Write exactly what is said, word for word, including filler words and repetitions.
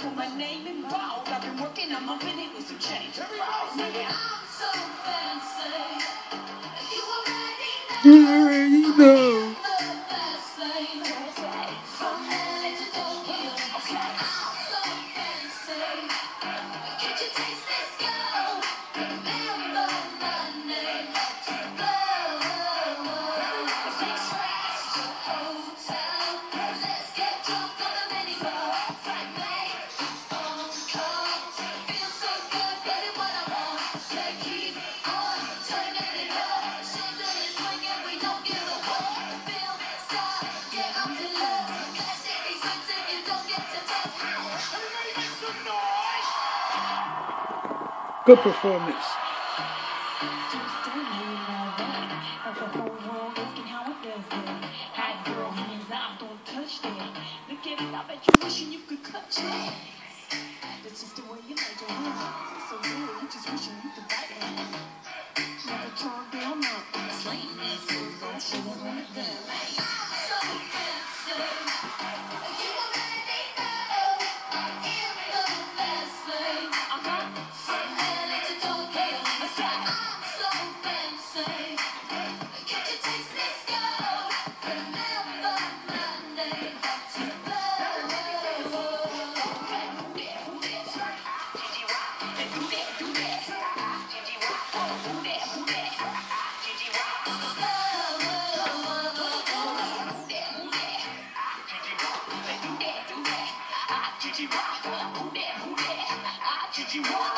Put my name in bold. I've been working on my minute with some change. Everybody's nigga, I'm so fancy. You already know. You already know. The best thing. Okay. From L A to Tokyo. Okay. I'm so fancy. Can you taste this girl? Remember my name. Whoa. It's like trash. The hotel. Let's get drunk on the minibar. Good performance. You